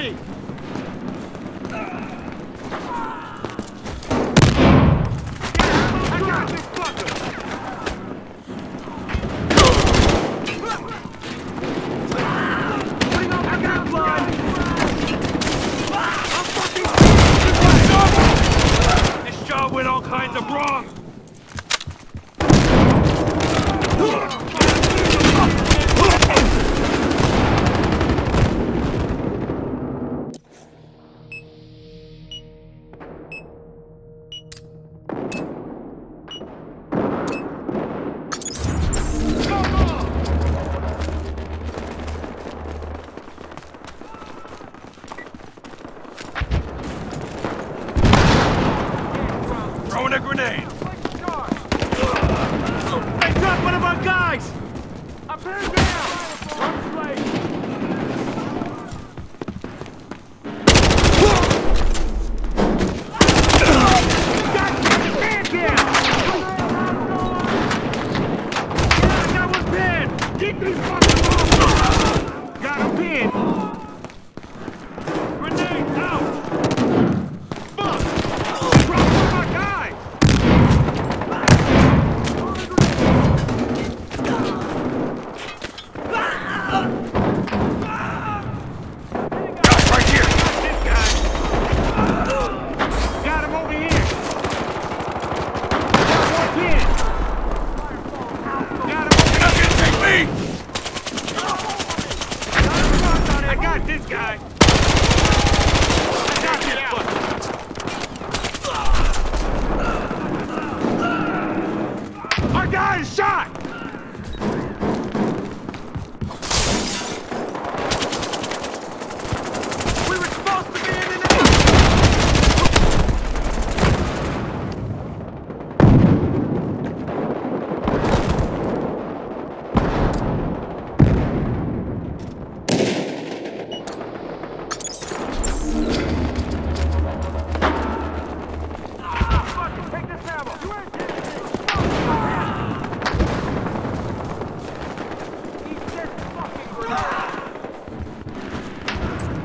free!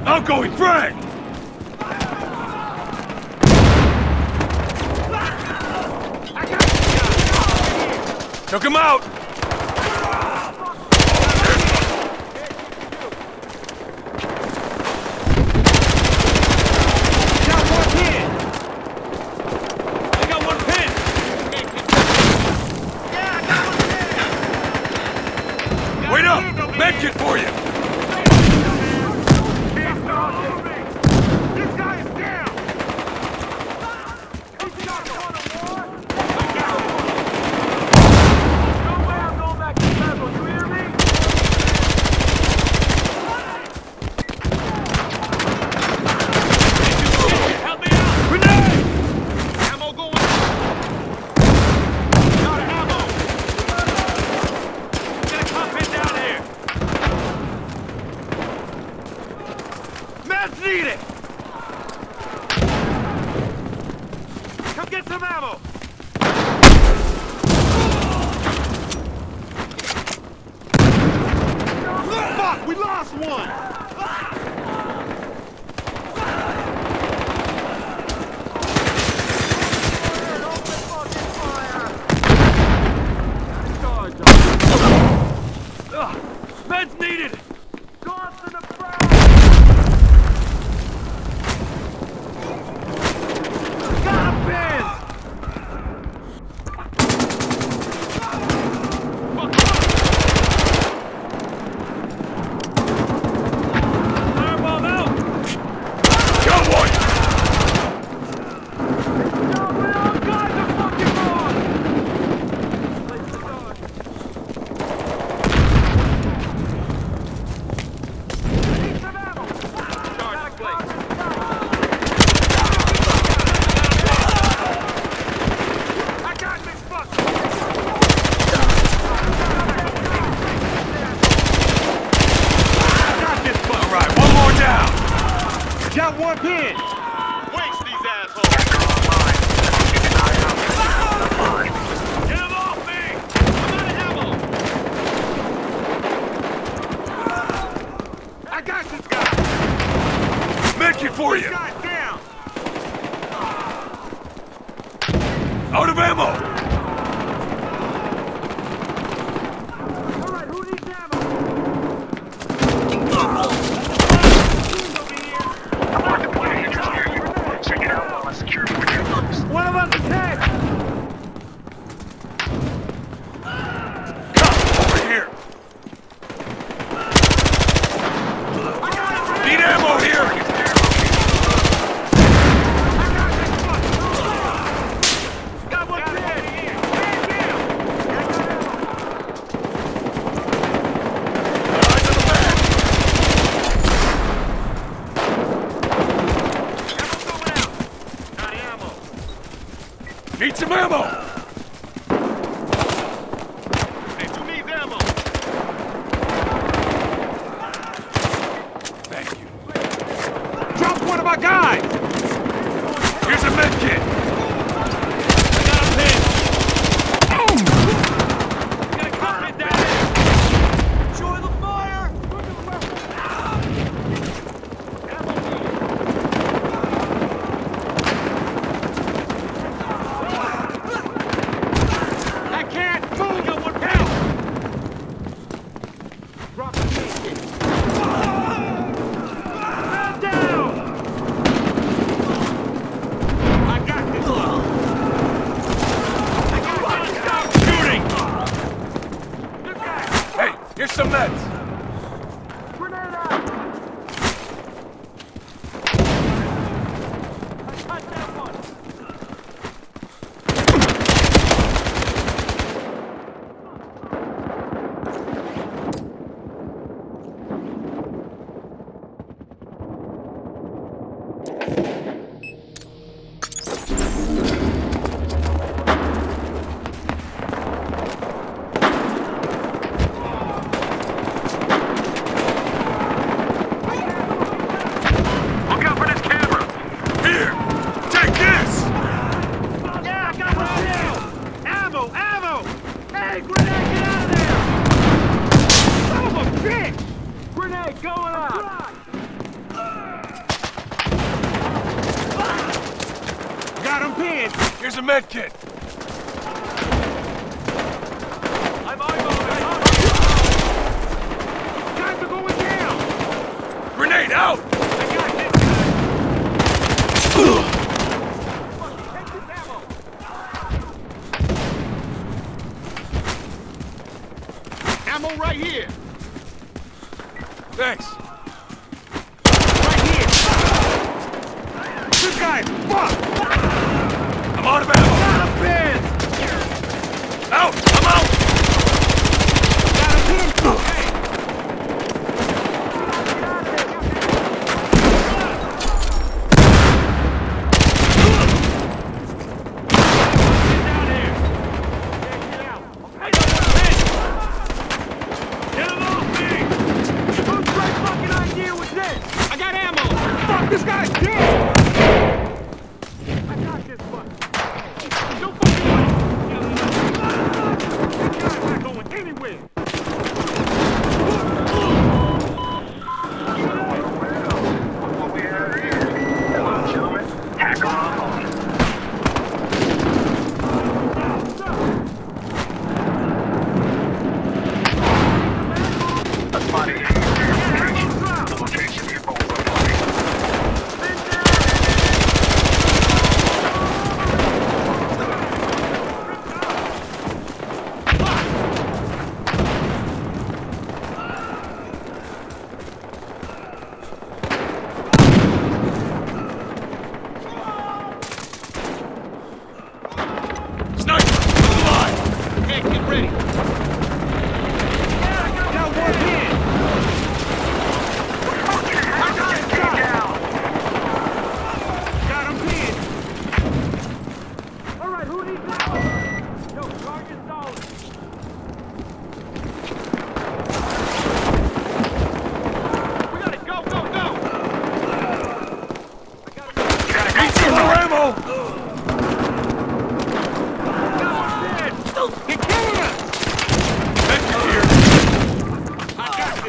Outgoing frag! Took him out! I got this guy! Looking for you. Out of ammo. Need some ammo! Hey, who needs ammo? Thank you. Drop one of my guys! Here's a med kit! I got a pin! We got a cockpit down there! Join the fire! Here's some meds. Grenade out! I cut that one. Here's a med kit. I'm eyeballing. Guys are going down. Grenade out. I got hit. Take this ammo. Ammo right here. Thanks. Right here. This guy. Fuck. I'm out of ammo! Got a pin! Out! I'm out! Got a pin! Hey! Get down here! Yeah, get out! I got a pin! Get him off me! Whose great fucking idea was this? I got ammo! Fuck, this guy's dead!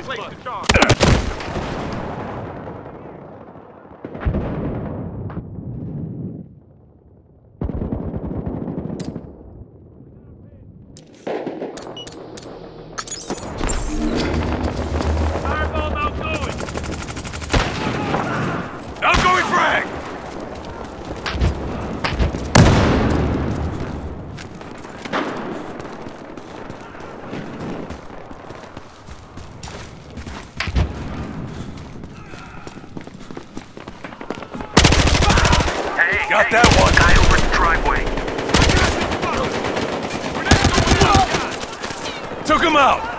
Place the charge. Got that one. Guy over the driveway. Took him out.